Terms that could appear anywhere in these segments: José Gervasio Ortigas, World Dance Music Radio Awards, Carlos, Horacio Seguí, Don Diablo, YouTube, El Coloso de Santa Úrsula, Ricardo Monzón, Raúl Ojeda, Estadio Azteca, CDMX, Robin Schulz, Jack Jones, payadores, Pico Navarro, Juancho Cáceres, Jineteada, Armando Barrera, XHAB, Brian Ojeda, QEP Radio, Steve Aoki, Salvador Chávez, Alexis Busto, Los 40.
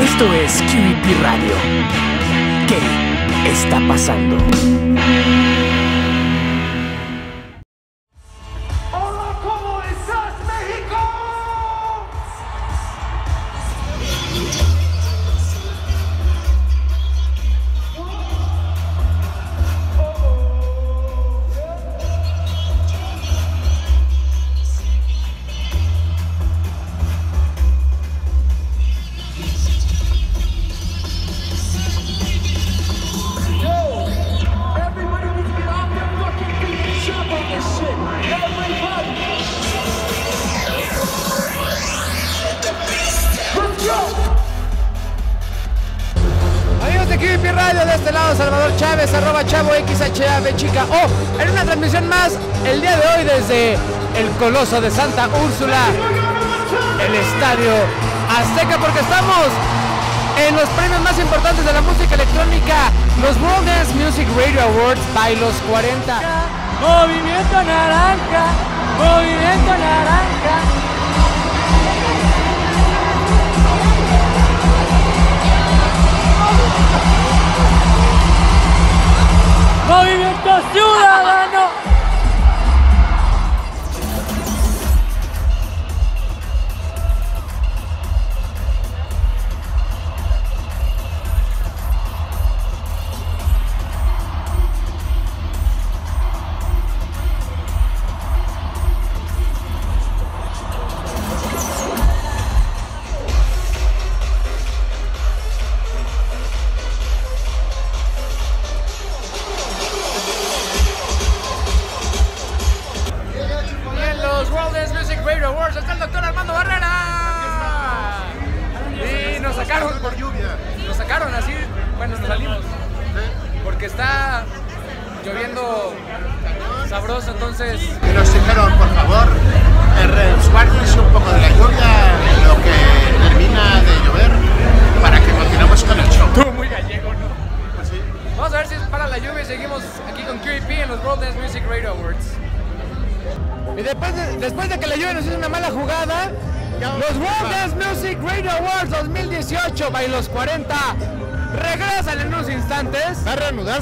Esto es QEP Radio. ¿Qué está pasando? Salvador Chávez, @chavo XHAB, chica. Oh, en una transmisión más, el día de hoy desde El Coloso de Santa Úrsula, el Estadio Azteca, porque estamos en los premios más importantes de la música electrónica, los World Dance Music Radio Awards by Los 40. Movimiento naranja, movimiento naranja. ¡Movimiento Ciudadano!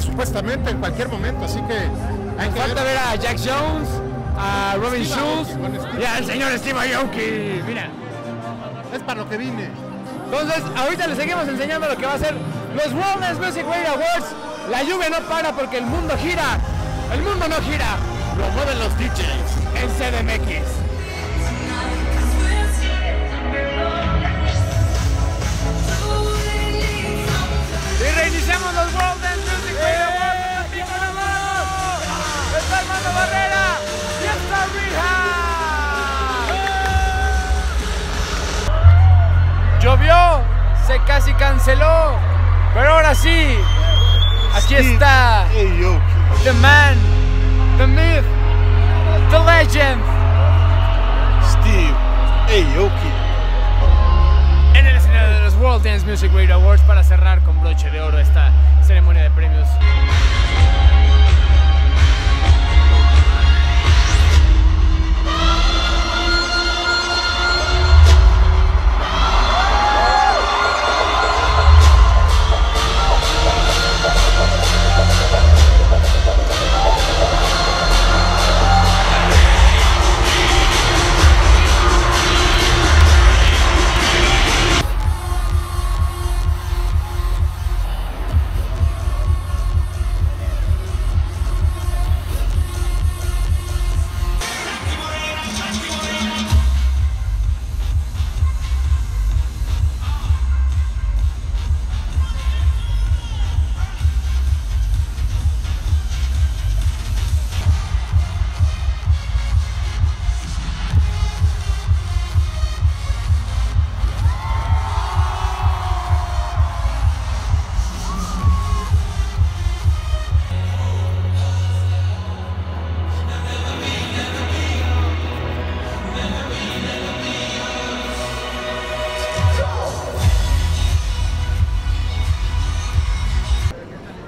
Supuestamente en cualquier momento, así que hay que falta ver a Jack Jones, a Robin Schulz y al señor Steve Aoki. Mira, es para lo que vine. Entonces, ahorita les seguimos enseñando lo que va a ser los World Dance Music Radio Awards. La lluvia no para porque el mundo gira. El mundo no gira. Lo mueven los DJs en CDMX. Y reiniciamos los World Dance Music Radio Awards. ¡Pico Navarro! ¡Está Armando Barrera! ¡Y está Rija! Llovió, se casi canceló, pero ahora sí, aquí está the man, the myth, the legend, Steve Aoki. World Dance Music Radio Awards para cerrar con broche de oro esta ceremonia de premios.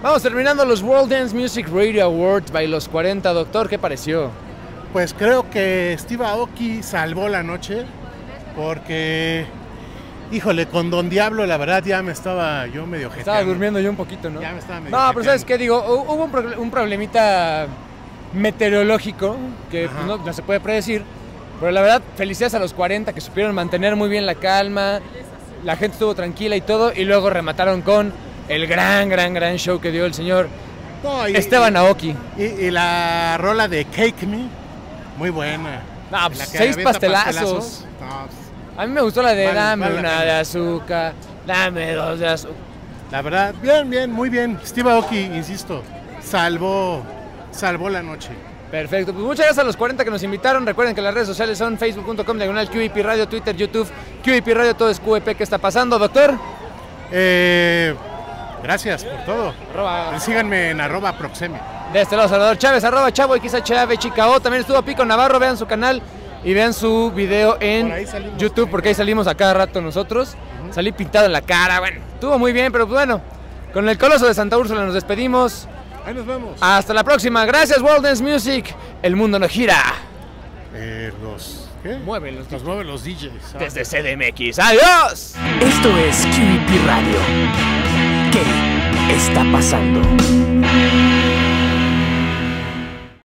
Vamos terminando los World Dance Music Radio Awards by Los 40. Doctor, ¿qué pareció? Pues creo que Steve Aoki salvó la noche porque Híjole, con Don Diablo, la verdad, ya me estaba yo medio jeteando. Estaba durmiendo yo un poquito, ¿no? Ya me estaba medio jeteando. Pero ¿sabes qué? Digo, hubo un problemita meteorológico que pues, no se puede predecir. Pero la verdad, felicidades a los 40 que supieron mantener muy bien la calma. La gente estuvo tranquila y todo. Y luego remataron con el gran show que dio el señor Esteban Aoki. Y la rola de Cake Me, muy buena. No, pues, 6 pastelazos. No, pues, a mí me gustó la de dame una de azúcar, dame 2 de azúcar. La verdad, bien, muy bien. Steve Aoki, insisto, salvó la noche. Perfecto, pues muchas gracias a los 40 que nos invitaron. Recuerden que las redes sociales son facebook.com/QEP Radio, Twitter, YouTube, QEP Radio, todo es QEP. ¿Qué está pasando, doctor? Gracias por todo. Síganme en @proxeme. De este lado, Salvador Chávez, @chavo XHAB Chicao. También estuvo Pico Navarro, vean su canal. Y vean su video en YouTube, porque ahí salimos a cada rato nosotros. Salí pintado en la cara, bueno, estuvo muy bien, pero bueno, con El Coloso de Santa Úrsula nos despedimos. Ahí nos vemos. Hasta la próxima. Gracias, World Dance Music. El mundo no gira. Nos mueven los DJs. ¿Sabes? Desde CDMX. ¡Adiós! Esto es QEP Radio. ¿Qué está pasando?